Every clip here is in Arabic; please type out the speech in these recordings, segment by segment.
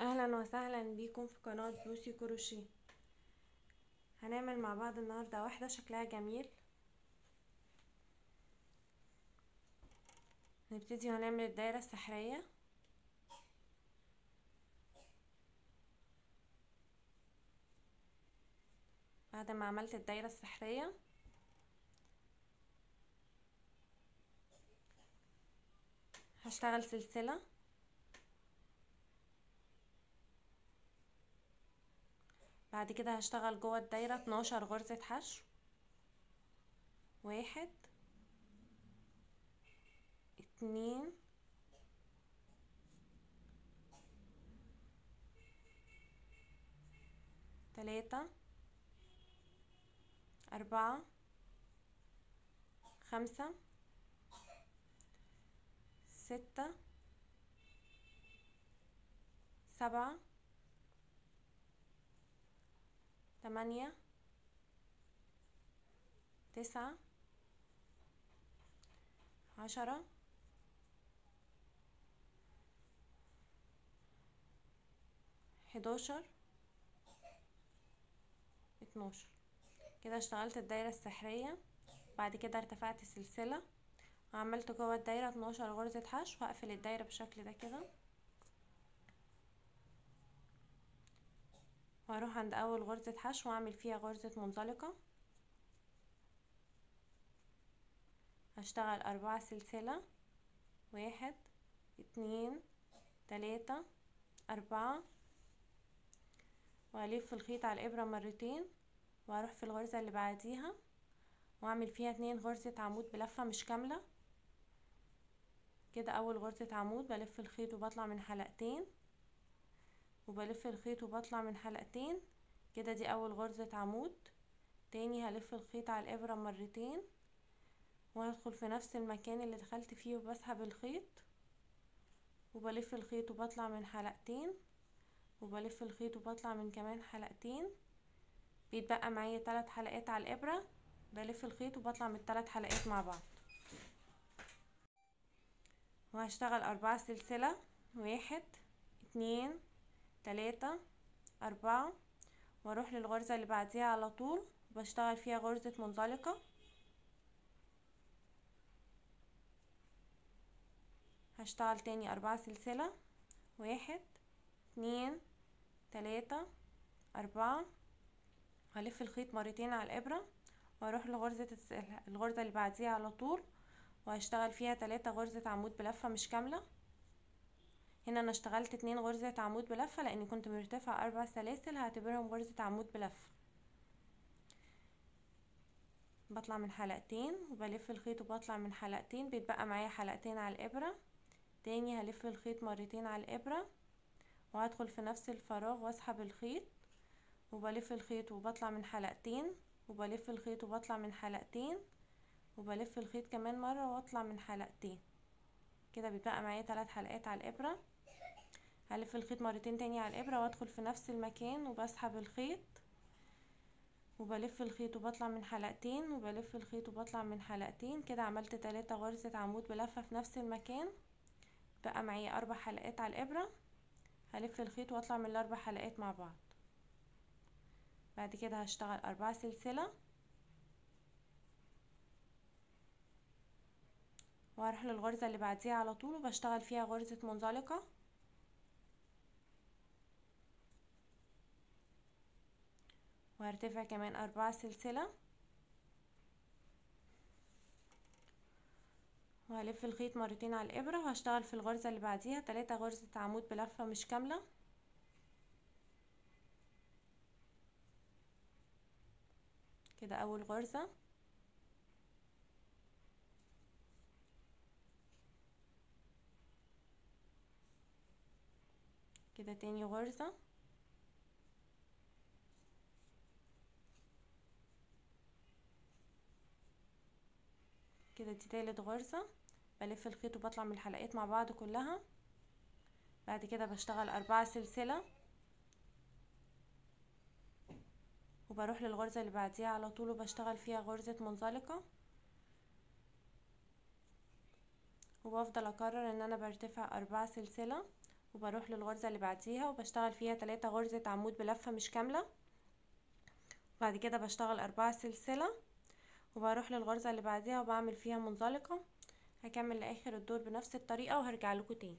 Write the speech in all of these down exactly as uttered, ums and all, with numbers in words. اهلا وسهلا بيكم في قناة بوسي كروشيه. هنعمل مع بعض النهاردة واحدة شكلها جميل. نبتدي وهنعمل الدايرة السحرية. بعد ما عملت الدايرة السحرية هشتغل سلسلة. بعد كده هشتغل جوه الدايرة اتناشر غرزة حشو، واحد اتنين تلاتة اربعة خمسة ستة سبعة تمانية تسعة عشرة حداشر اتناشر. كده اشتغلت الدايرة السحرية. بعد كده ارتفعت سلسلة وعملت جوه الدايرة اتناشر غرزة حشو. هقفل الدايرة بالشكل ده كده وهروح عند اول غرزة حشو واعمل فيها غرزة منزلقة. هشتغل اربعة سلسلة، واحد اتنين تلاتة اربعة، وهلف الخيط على الابرة مرتين واروح في الغرزة اللي بعديها واعمل فيها اتنين غرزة عمود بلفة مش كاملة. كده اول غرزة عمود بلف الخيط وبطلع من حلقتين وبلف الخيط وبطلع من حلقتين. كده دي اول غرزة عمود. تاني هلف الخيط على الابرة مرتين وهدخل في نفس المكان اللي دخلت فيه وبسحب الخيط وبلف الخيط وبطلع من حلقتين وبلف الخيط وبطلع من كمان حلقتين. بيتبقى معايا ثلاث حلقات على الابرة، بلف الخيط وبطلع من الثلاث حلقات مع بعض. وهشتغل اربعة سلسلة، واحد اتنين تلاتة اربعة، واروح للغرزة اللي بعديها على طول وبشتغل فيها غرزة منزلقة. هشتغل تاني اربعة سلسلة، واحد اتنين تلاتة اربعة، هلف الخيط مرتين على الابرة واروح لغرزة الغرزة اللي بعديها على طول وهشتغل فيها تلاتة غرزة عمود بلفة مش كاملة. هنا انا اشتغلت اتنين غرزة عمود بلفة لاني كنت مرتفعة اربع سلاسل، هعتبرهم غرزة عمود بلفة. بطلع من حلقتين وبلف الخيط وبطلع من حلقتين. بيتبقى معايا حلقتين على الابرة. تاني هلف الخيط مرتين على الابرة وهدخل في نفس الفراغ واسحب الخيط وبلف الخيط وبطلع من حلقتين وبلف الخيط وبطلع من حلقتين وبلف الخيط كمان مرة واطلع من حلقتين. كده بيبقى معايا ثلاث حلقات على الابرة. هلف الخيط مرتين تاني على الابرة وادخل في نفس المكان وبسحب الخيط وبلف الخيط وبطلع من حلقتين وبلف الخيط وبطلع من حلقتين. كده عملت ثلاثة غرزة عمود بلفة في نفس المكان. بقى معايا اربع حلقات على الابرة. هلف الخيط واطلع من الاربع حلقات مع بعض. بعد كده هشتغل اربعة سلسلة وهروح للغرزة اللي بعديها على طول وبشتغل فيها غرزة منزلقة. وهرتفع كمان اربعة سلسلة وهلف الخيط مرتين على الابرة وهشتغل في الغرزة اللي بعديها تلاتة غرزة عمود بلفة مش كاملة. كده اول غرزة. كده تاني غرزة. كده دي تالت غرزة. بلف الخيط وبطلع من الحلقات مع بعض كلها. بعد كده بشتغل اربعة سلسلة وبروح للغرزة اللي بعديها على طول وبشتغل فيها غرزة منزلقة. وبفضل اكرر ان انا برتفع اربعة سلسلة وبروح للغرزة اللي بعديها وبشتغل فيها ثلاثة غرزة عمود بلفة مش كاملة، وبعد كده بشتغل أربعة سلسلة وبروح للغرزة اللي بعديها وبعمل فيها منزلقة. هكمل لآخر الدور بنفس الطريقة وهرجع لكم تاني.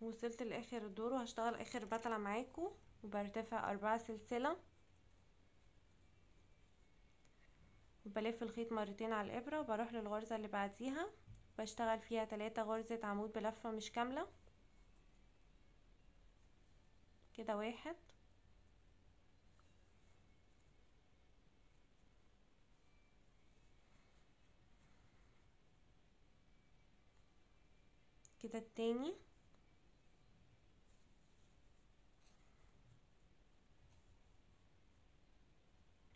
وصلت لآخر الدور وهشتغل آخر بطلة معاكم، وبرتفع أربعة سلسلة وبلف الخيط مرتين على الإبرة، وبروح للغرزة اللي بعديها بشتغل فيها ثلاثة غرزة عمود بلفة مش كاملة كده، واحد كده، التاني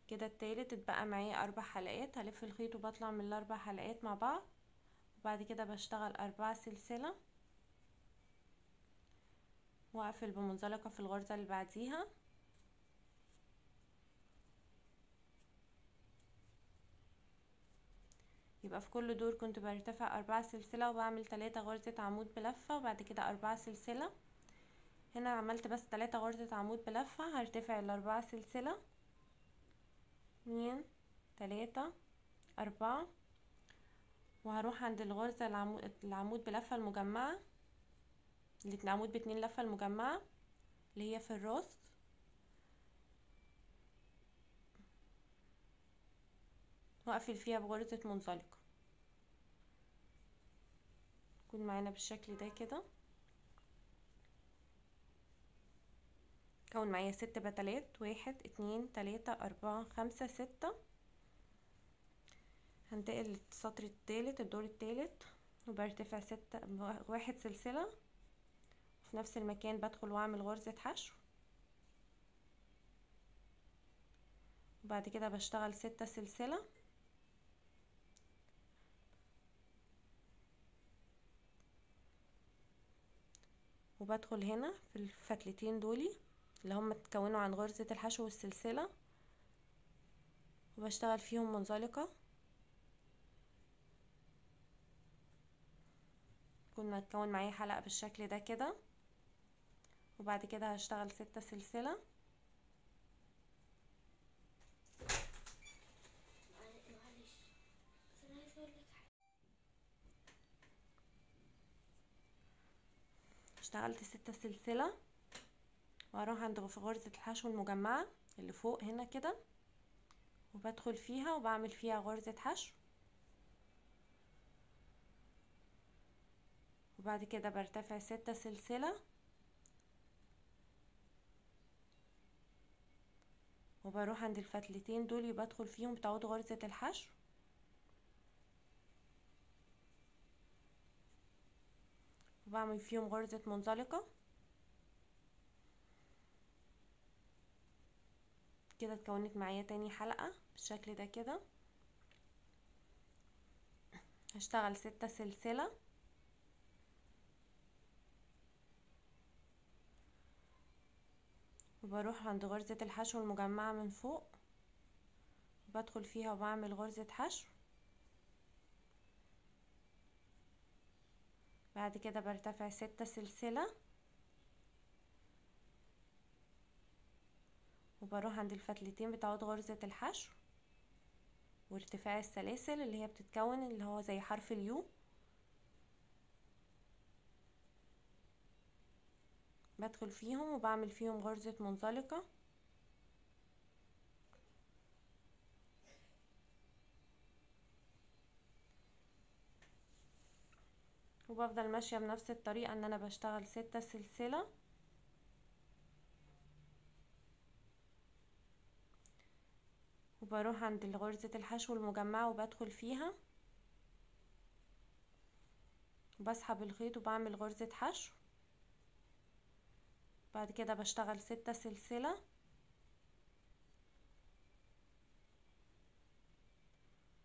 كده، التالت. اتبقى معايا اربع حلقات، هلف الخيط وبطلع من الاربع حلقات مع بعض، وبعد كده بشتغل اربع سلسلة واقفل بمنزلقة في الغرزة اللي بعديها، يبقى في كل دور كنت برتفع اربع سلسلة وبعمل ثلاثة غرزة عمود بلفة وبعد كده اربع سلسلة. هنا عملت بس ثلاثة غرزة عمود بلفة، هرتفع الاربع سلسلة، اتنين تلاتة اربعة، وهروح عند الغرزة العمود بلفة المجمعة اللي العمود باتنين لفة المجمعة اللي هي في الراس، واقفل فيها بغرزة منزلقة. يكون معانا بالشكل ده كده، كون معايا ست بتلات، واحد اتنين تلاتة اربعة خمسة ستة. هنتقل للسطر التالت، الدور التالت، وبرتفع ستة واحد سلسلة، وفي نفس المكان بدخل واعمل غرزة حشو، وبعد كده بشتغل ستة سلسلة وبدخل هنا في الفتلتين دولي اللي هم تكونوا عن غرزة الحشو والسلسلة، وبشتغل فيهم منزلقة. كنا تكون معايا حلقة بالشكل ده كده، وبعد كده هشتغل ستة سلسلة اشتغلت ستة سلسلة، واروح عند غرزة الحشو المجمعة اللي فوق هنا كده، وبدخل فيها وبعمل فيها غرزة حشو، وبعد كده برتفع ستة سلسلة وبروح عند الفتلتين دول وبدخل فيهم بتعود غرزة الحشو، وبعمل فيهم غرزة منزلقة كده. اتكونت معايا تاني حلقة بالشكل ده كده، هشتغل ستة سلسلة وبروح عند غرزة الحشو المجمعة من فوق، بدخل فيها وبعمل غرزة حشو، بعد كده برتفع ستة سلسلة وبروح عند الفتلتين بتعود غرزة الحشو وارتفاع السلاسل اللي هي بتتكون اللي هو زي حرف اليو، بدخل فيهم وبعمل فيهم غرزة منزلقة، وبفضل ماشية بنفس الطريقة ان انا بشتغل ستة سلسلة وبروح عند غرزة الحشو المجمعة وبدخل فيها وبسحب الخيط وبعمل غرزة حشو، بعد كده بشتغل ستة سلسلة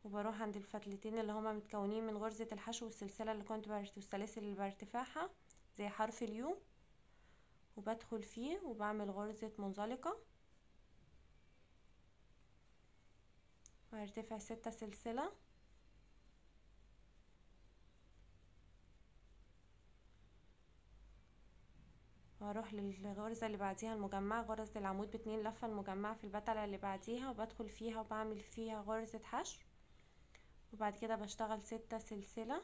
وبروح عند الفتلتين اللي هما متكونين من غرزة الحشو والسلسلة اللي كنت برت... السلاسل اللي برتفعها زي حرف اليو، وبدخل فيه وبعمل غرزة منزلقة وارتفع ستة سلسلة، واروح للغرزه اللي بعديها المجمعه، غرزه العمود باتنين لفه المجمعه في البتله اللي بعديها، وبدخل فيها وبعمل فيها غرزه حشو، وبعد كده بشتغل ستة سلسله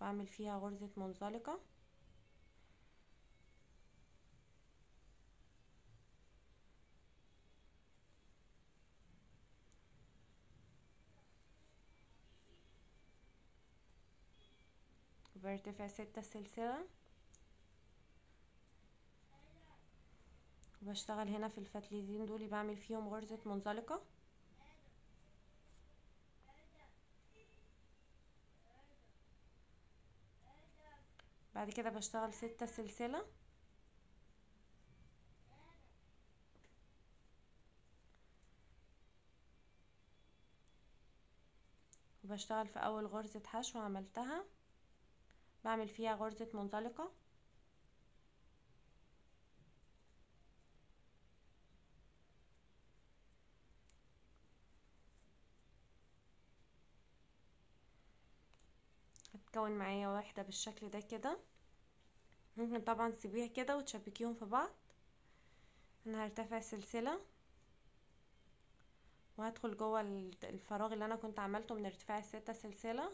بعمل فيها غرزه منزلقه، برتفع ستة سلسلة، وبشتغل هنا في الفتلتين دول بعمل فيهم غرزة منزلقة، بعد كده بشتغل ستة سلسلة وبشتغل في اول غرزة حشو عملتها بعمل فيها غرزة منطلقة، هتكون معايا واحدة بالشكل ده كده. ممكن طبعا تسيبيها كده وتشبكيهم في بعض. انا هرتفع سلسلة وهدخل جوه الفراغ اللي انا كنت عملته من ارتفاع الستة سلسلة،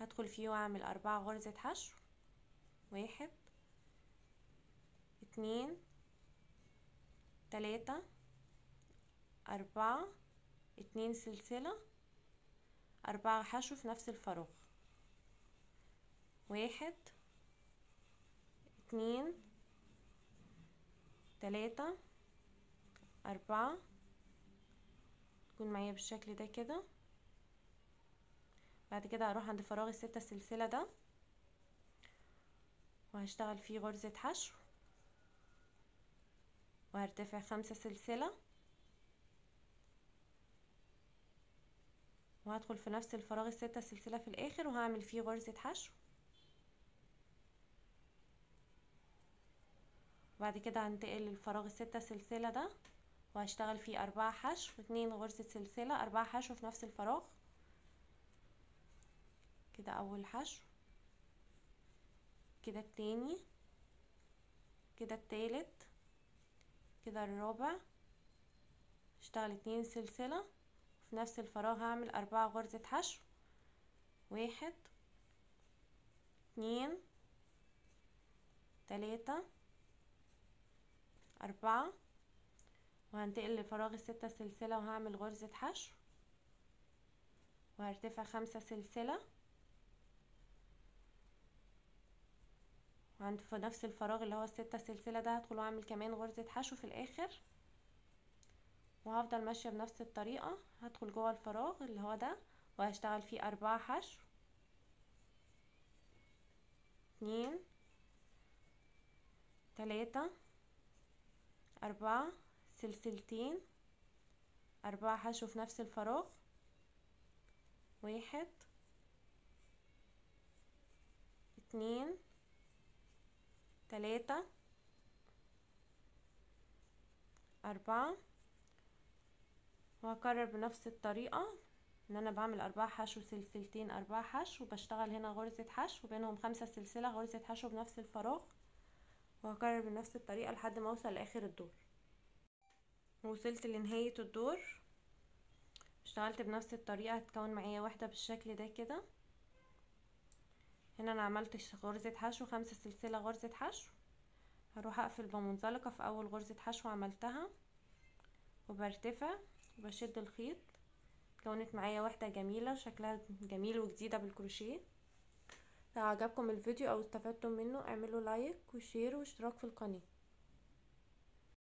هدخل فيه واعمل اربعة غرزة حشو، واحد اتنين تلاتة اربعة، اتنين سلسلة اربعة حشو في نفس الفراغ، واحد اتنين تلاتة اربعة، تكون معايا بالشكل ده كده. بعد كده هروح عند فراغ الستة سلسلة ده وهشتغل فيه غرزة حشو، وهرتفع خمسة سلسلة وهدخل في نفس الفراغ الستة سلسلة في الاخر وهعمل فيه غرزة حشو، وبعد كده هنتقل للفراغ الستة سلسلة ده وهشتغل فيه اربعة حشو، اتنين غرزة سلسلة اربعة حشو في نفس الفراغ كده، اول حشو كده، التاني كده، التالت كده، الرابع، اشتغل اتنين سلسلة وفي نفس الفراغ هعمل اربعة غرزة حشو، واحد اتنين تلاتة اربعة، وهنتقل لفراغ الستة سلسلة وهعمل غرزة حشو، وهرتفع خمسة سلسلة، وعند في نفس الفراغ اللي هو الستة سلسلة ده هدخل واعمل كمان غرزة حشو في الاخر، وهفضل ماشية بنفس الطريقة. هدخل جوه الفراغ اللي هو ده وهشتغل فيه اربعة حشو، اتنين تلاتة اربعة، سلسلتين اربعة حشو في نفس الفراغ، واحد اتنين تلاتة اربعة، وهكرر بنفس الطريقة ان انا بعمل اربعة حشو سلسلتين اربعة حشو، وبشتغل هنا غرزة حشو بينهم خمسة سلسلة غرزة حشو بنفس الفراغ، وهكرر بنفس الطريقة لحد ما اوصل لاخر الدور. وصلت لنهاية الدور، اشتغلت بنفس الطريقة، هتكون معايا واحدة بالشكل ده كده. هنا انا عملت غرزة حشو خمسة سلسلة غرزة حشو، هروح اقفل بمنزلقة في اول غرزة حشو عملتها وبرتفع وبشد الخيط، كونت معايا واحدة جميلة شكلها جميل وجديدة بالكروشيه. لو عجبكم الفيديو او استفدتم منه اعملوا لايك وشير واشتراك في القناة.